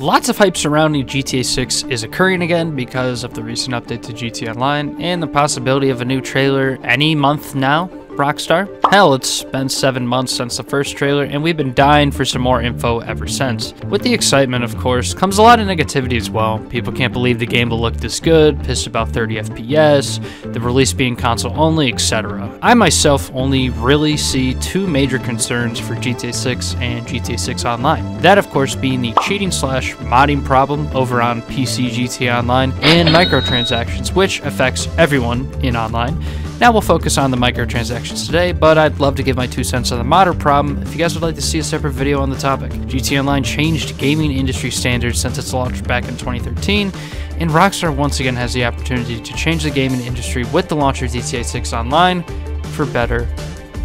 Lots of hype surrounding GTA 6 is occurring again because of the recent update to GTA Online and the possibility of a new trailer any month now. Rockstar? Hell, it's been 7 months since the first trailer and we've been dying for some more info ever since. With the excitement, of course, comes a lot of negativity as well. People can't believe the game will look this good, pissed about 30 FPS, the release being console only, etc. I myself only really see two major concerns for GTA 6 and GTA 6 Online. That, of course, being the cheating/modding problem over on PC GTA Online and microtransactions, which affects everyone in online. Now we'll focus on the microtransactions today, but I'd love to give my 2 cents on the modder problem if you guys would like to see a separate video on the topic. GTA Online changed gaming industry standards since its launch back in 2013, and Rockstar once again has the opportunity to change the gaming industry with the launch of GTA 6 Online, for better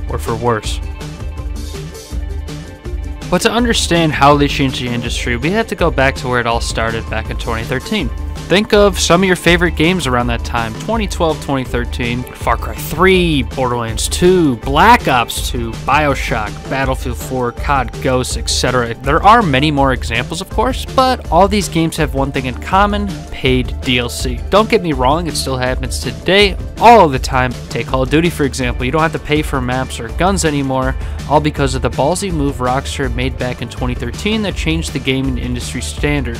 or for worse. But to understand how they changed the industry, we have to go back to where it all started back in 2013. Think of some of your favorite games around that time, 2012, 2013, Far Cry 3, Borderlands 2, Black Ops 2, BioShock, Battlefield 4, COD, Ghosts, etc. There are many more examples, of course, but all these games have one thing in common, paid DLC. Don't get me wrong, it still happens today, all the time. Take Call of Duty, for example. You don't have to pay for maps or guns anymore, all because of the ballsy move Rockstar made back in 2013 that changed the gaming industry standard.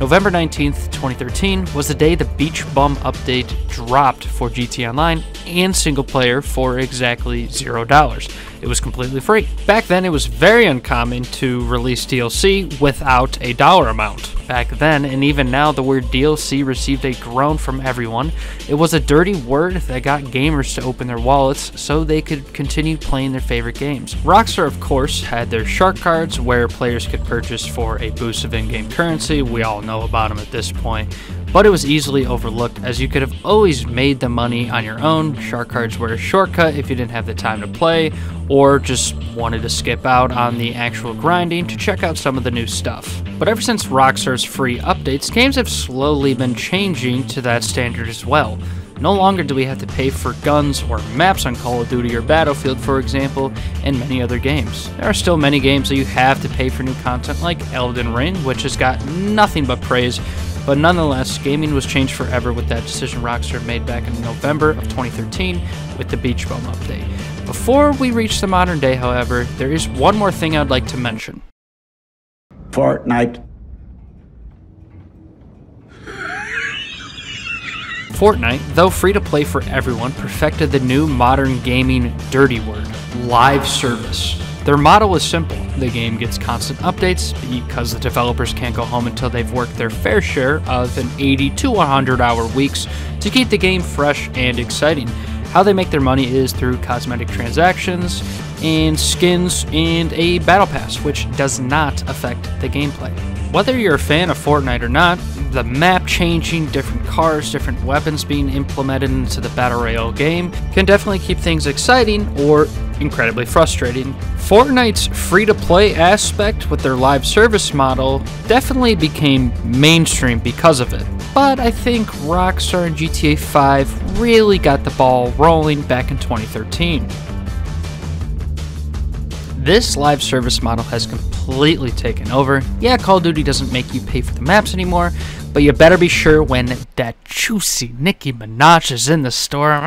November 19th, 2013 was the day the Beach Bum update dropped for GTA Online and single player for exactly $0. It was completely free. Back then, it was very uncommon to release DLC without a dollar amount. Back then, and even now, the word DLC received a groan from everyone. It was a dirty word that got gamers to open their wallets so they could continue playing their favorite games. Rockstar, of course, had their shark cards where players could purchase for a boost of in-game currency. We all know about them at this point, but it was easily overlooked as you could have always made the money on your own. Shark cards were a shortcut if you didn't have the time to play or just wanted to skip out on the actual grinding to check out some of the new stuff. But ever since Rockstar's free updates, games have slowly been changing to that standard as well. No longer do we have to pay for guns or maps on Call of Duty or Battlefield, for example, and many other games. There are still many games that you have to pay for new content, like Elden Ring, which has got nothing but praise. But nonetheless, gaming was changed forever with that decision Rockstar made back in November of 2013 with the Beach Bum update. Before we reach the modern day, however, there is one more thing I'd like to mention. Fortnite, though free to play for everyone, perfected the new modern gaming dirty word, live service. Their model is simple. The game gets constant updates because the developers can't go home until they've worked their fair share of an 80 to 100 hour weeks to keep the game fresh and exciting. How they make their money is through cosmetic transactions and skins and a battle pass, which does not affect the gameplay. Whether you're a fan of Fortnite or not, the map changing, different cars, different weapons being implemented into the Battle Royale game can definitely keep things exciting or incredibly frustrating. Fortnite's free-to-play aspect with their live service model definitely became mainstream because of it. But I think Rockstar and GTA 5 really got the ball rolling back in 2013. This live service model has completely taken over. Yeah, Call of Duty doesn't make you pay for the maps anymore, but you better be sure when that juicy Nicki Minaj is in the store.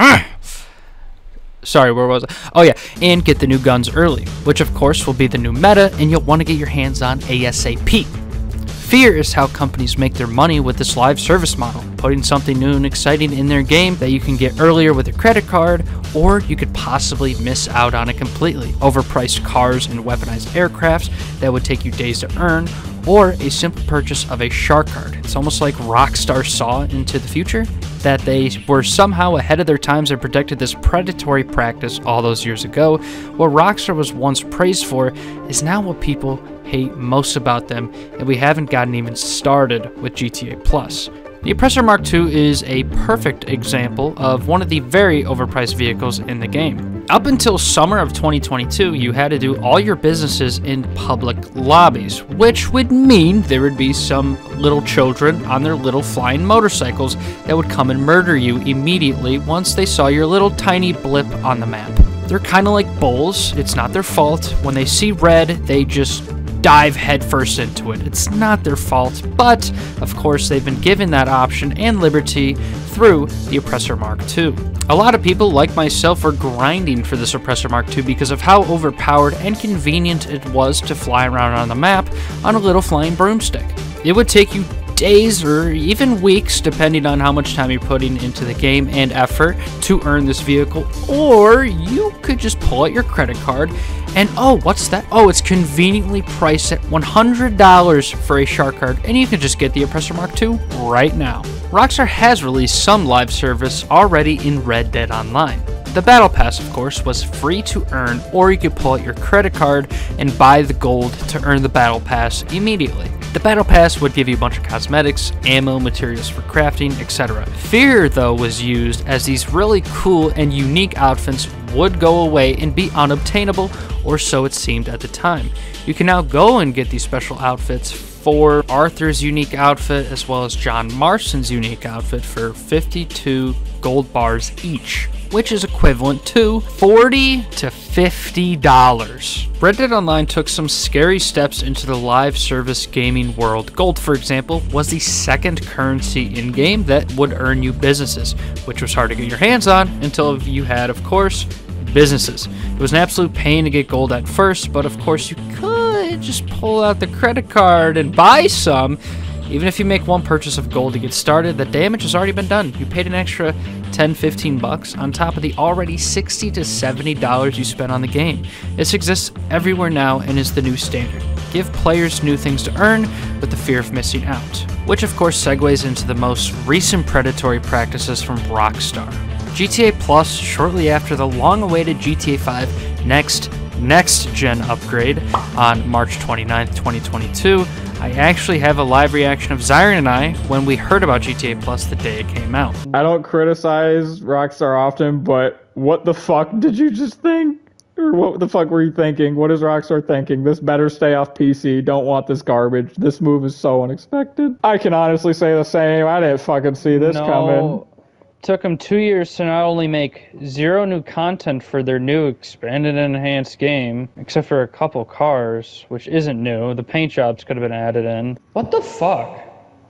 Sorry, where was I? Oh yeah, and get the new guns early, which of course will be the new meta, and you'll want to get your hands on ASAP. Fear is how companies make their money with this live service model, putting something new and exciting in their game that you can get earlier with a credit card, or you could possibly miss out on it completely. Overpriced cars and weaponized aircrafts that would take you days to earn, or a simple purchase of a shark card. It's almost like Rockstar saw into the future, that they were somehow ahead of their times and predicted this predatory practice all those years ago. What Rockstar was once praised for is now what people hate most about them, and we haven't gotten even started with GTA Plus. The Oppressor Mark II is a perfect example of one of the very overpriced vehicles in the game. Up until summer of 2022, you had to do all your businesses in public lobbies, which would mean there would be some little children on their little flying motorcycles that would come and murder you immediately once they saw your little tiny blip on the map. They're kind of like bulls. It's not their fault. When they see red, they just dive headfirst into it. It's not their fault, but of course they've been given that option and liberty through the Oppressor Mark II. A lot of people, like myself, are grinding for this Oppressor Mark II because of how overpowered and convenient it was to fly around on the map on a little flying broomstick. It would take you days or even weeks, depending on how much time you're putting into the game and effort, to earn this vehicle, or you could just pull out your credit card and, oh, what's that? Oh, it's conveniently priced at $100 for a shark card, and you can just get the Oppressor Mark II right now. Rockstar has released some live service already in Red Dead Online. The Battle Pass, of course, was free to earn, or you could pull out your credit card and buy the gold to earn the Battle Pass immediately. The Battle Pass would give you a bunch of cosmetics, ammo, materials for crafting, etc. Fear, though, was used, as these really cool and unique outfits would go away and be unobtainable, or so it seemed at the time. You can now go and get these special outfits for Arthur's unique outfit, as well as John Marston's unique outfit, for 52 gold bars each, which is equivalent to $40 to $50. Red Dead Online took some scary steps into the live service gaming world. Gold, for example, was the second currency in-game that would earn you businesses, which was hard to get your hands on until you had, of course, businesses. It was an absolute pain to get gold at first, but of course you could just pull out the credit card and buy some. Even if you make one purchase of gold to get started, the damage has already been done. You paid an extra 10-15 bucks on top of the already $60 to $70 you spent on the game. This exists everywhere now and is the new standard. Give players new things to earn with the fear of missing out, which of course segues into the most recent predatory practices from Rockstar. GTA Plus, shortly after the long-awaited GTA 5 next gen upgrade on March 29th, 2022, I actually have a live reaction of Zyron and I when we heard about GTA Plus the day it came out. I don't criticize Rockstar often, but what the fuck did you just think? Or what the fuck were you thinking? What is Rockstar thinking? This better stay off PC. Don't want this garbage. This move is so unexpected. I can honestly say the same. I didn't fucking see this coming. Took them 2 years to not only make zero new content for their new expanded and enhanced game, except for a couple cars, which isn't new. The paint jobs could have been added in. What the fuck?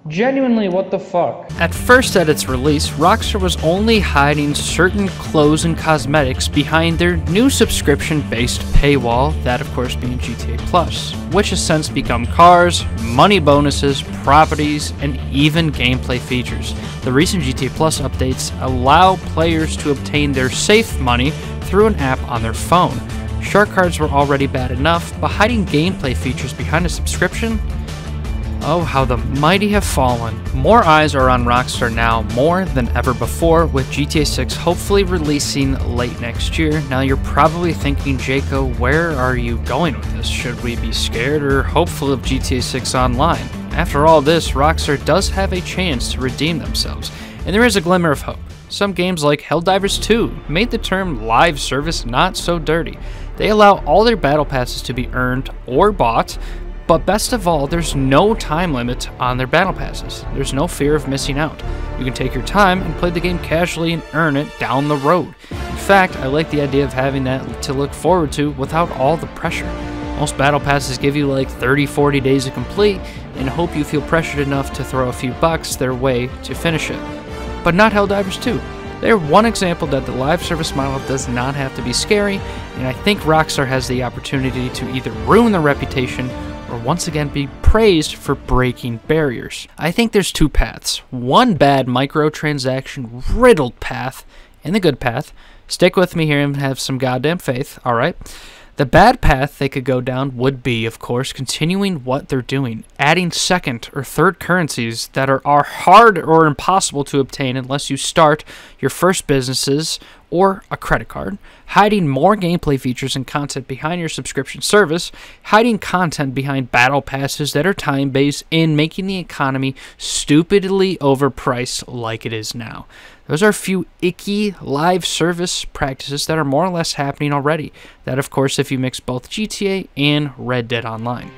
Genuinely, what the fuck? At first, at its release, Rockstar was only hiding certain clothes and cosmetics behind their new subscription-based paywall, that of course being GTA Plus, which has since become cars, money bonuses, properties, and even gameplay features. The recent GTA Plus updates allow players to obtain their safe money through an app on their phone. Shark cards were already bad enough, but hiding gameplay features behind a subscription? Oh, how the mighty have fallen. More eyes are on Rockstar now more than ever before, with GTA 6 hopefully releasing late next year. Now you're probably thinking, Jaco, where are you going with this? Should we be scared or hopeful of GTA 6 Online? After all this, Rockstar does have a chance to redeem themselves, and there is a glimmer of hope. Some games like Helldivers 2 made the term live service not so dirty. They allow all their battle passes to be earned or bought, but best of all, there's no time limit on their battle passes. There's no fear of missing out. You can take your time and play the game casually and earn it down the road. In fact, I like the idea of having that to look forward to without all the pressure. Most battle passes give you like 30-40 days to complete and hope you feel pressured enough to throw a few bucks their way to finish it. But not Helldivers 2. They're one example that the live service model does not have to be scary, and I think Rockstar has the opportunity to either ruin their reputation or once again be praised for breaking barriers. I think there's two paths. One bad microtransaction riddled path, and the good path. Stick with me here and have some goddamn faith, alright? The bad path they could go down would be, of course, continuing what they're doing, adding second or third currencies that are hard or impossible to obtain unless you start your first businesses or a credit card, hiding more gameplay features and content behind your subscription service, hiding content behind battle passes that are time-based, and making the economy stupidly overpriced like it is now. Those are a few icky live service practices that are more or less happening already. That, of course, if you mix both GTA and Red Dead Online.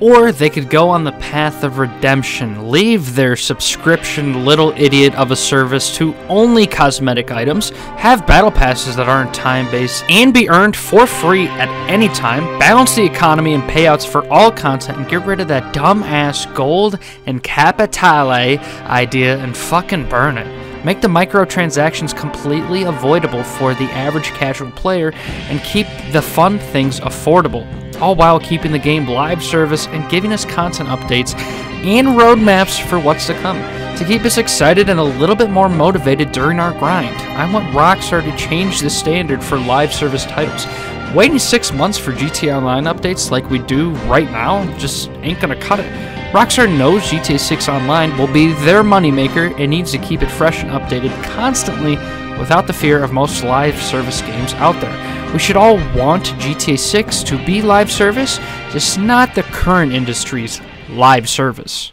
Or they could go on the path of redemption, leave their subscription little idiot of a service to only cosmetic items, have battle passes that aren't time-based, and be earned for free at any time, balance the economy and payouts for all content, and get rid of that dumb-ass gold and capitale idea and fucking burn it. Make the microtransactions completely avoidable for the average casual player and keep the fun things affordable, all while keeping the game live service and giving us content updates and roadmaps for what's to come, to keep us excited and a little bit more motivated during our grind. I want Rockstar to change the standard for live service titles. Waiting 6 months for GTA Online updates like we do right now just ain't gonna cut it. Rockstar knows GTA 6 Online will be their moneymaker and needs to keep it fresh and updated constantly without the fear of most live service games out there. We should all want GTA 6 to be live service, just not the current industry's live service.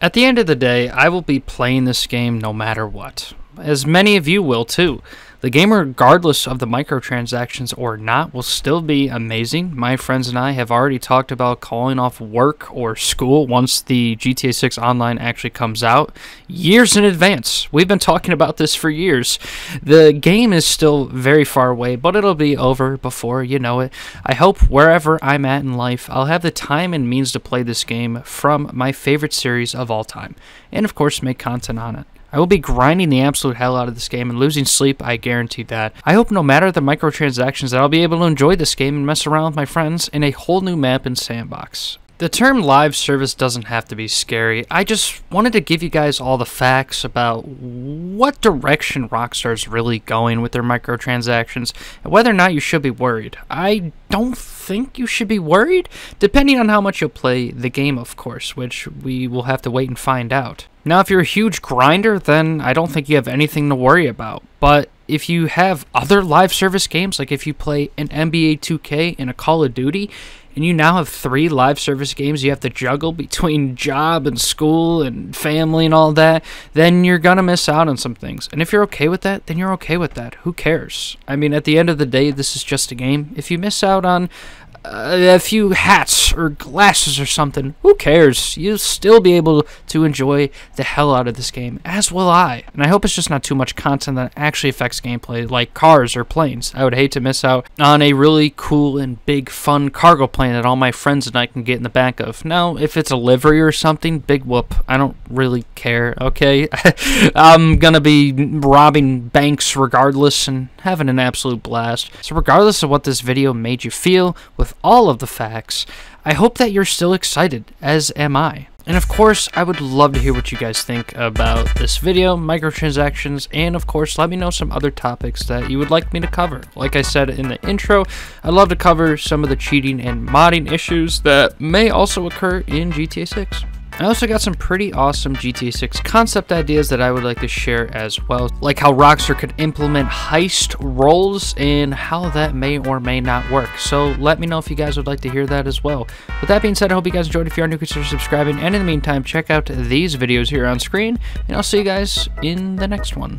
At the end of the day, I will be playing this game no matter what, as many of you will too. The game, regardless of the microtransactions or not, will still be amazing. My friends and I have already talked about calling off work or school once the GTA 6 Online actually comes out, years in advance. We've been talking about this for years. The game is still very far away, but it'll be over before you know it. I hope wherever I'm at in life, I'll have the time and means to play this game from my favorite series of all time, and of course make content on it. I will be grinding the absolute hell out of this game and losing sleep, I guarantee that. I hope no matter the microtransactions that I'll be able to enjoy this game and mess around with my friends in a whole new map and sandbox. The term live service doesn't have to be scary. I just wanted to give you guys all the facts about what direction Rockstar's really going with their microtransactions and whether or not you should be worried. I don't think you should be worried, depending on how much you'll play the game, of course, which we will have to wait and find out. Now, if you're a huge grinder, then I don't think you have anything to worry about, but if you have other live service games, like if you play an NBA 2K and a Call of Duty, and you now have 3 live service games you have to juggle between job and school and family and all that, then you're gonna miss out on some things. And if you're okay with that, then you're okay with that. Who cares? I mean, at the end of the day, this is just a game. If you miss out on a few hats or glasses or something, who cares? You'll still be able to enjoy the hell out of this game, as will I. And I hope it's just not too much content that actually affects gameplay, like cars or planes. I would hate to miss out on a really cool and big fun cargo plane that all my friends and I can get in the back of. Now, if it's a livery or something, big whoop. I don't really care, okay? I'm gonna be robbing banks regardless and having an absolute blast. So regardless of what this video made you feel, with all of the facts, I hope that you're still excited, as am I. And of course, I would love to hear what you guys think about this video, microtransactions, and of course, let me know some other topics that you would like me to cover. Like I said in the intro, I'd love to cover some of the cheating and modding issues that may also occur in GTA 6. I also got some pretty awesome GTA 6 concept ideas that I would like to share as well, like how Rockstar could implement heist roles and how that may or may not work. So let me know if you guys would like to hear that as well. With that being said, I hope you guys enjoyed. If you are new, consider subscribing. And in the meantime, check out these videos here on screen, and I'll see you guys in the next one.